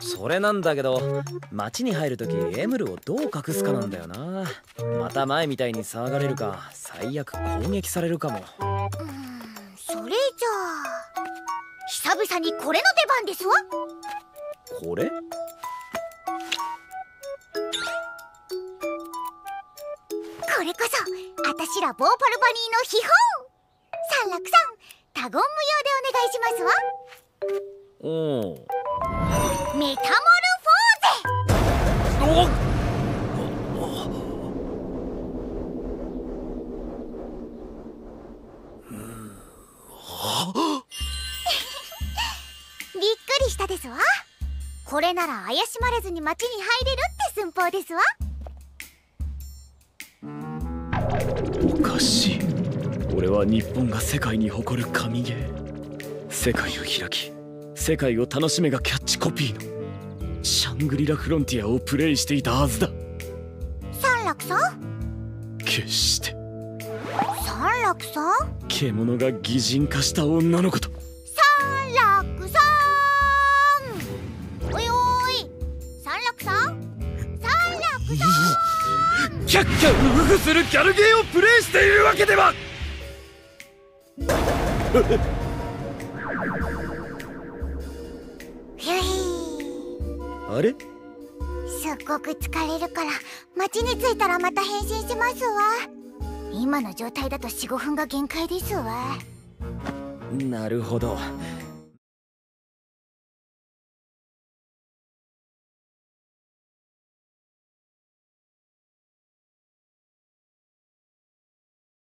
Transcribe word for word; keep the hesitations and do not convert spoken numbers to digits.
それなんだけど、街に入るときエムルをどう隠すかなんだよな。また前みたいに騒がれるか、最悪攻撃されるかも。うーん、それじゃあ久々にこれの出番ですわ。これ？これこそ、あたしらボーパルバニーの秘宝。三楽さん、他言無用でお願いしますわ。おお。メタモルフォーゼ。お。うん。はっ。びっくりしたですわ。これなら怪しまれずに町に入れるって寸法ですわ。おかしい。俺は日本が世界に誇る神ゲー。世界を開き世界を楽しめがキャッチコピーのシャングリラフロンティアをプレイしていたはずだ。三楽さん、決して三楽さん、獣が擬人化した女の子と。三楽さん、おいおい、三楽さん、三楽さん、キャッキャウフフするギャルゲーをプレイしているわけでは。あれ、すっごく疲れるから町に着いたらまた変身しますわ。今の状態だとよん、ごふんが限界ですわ。なるほど。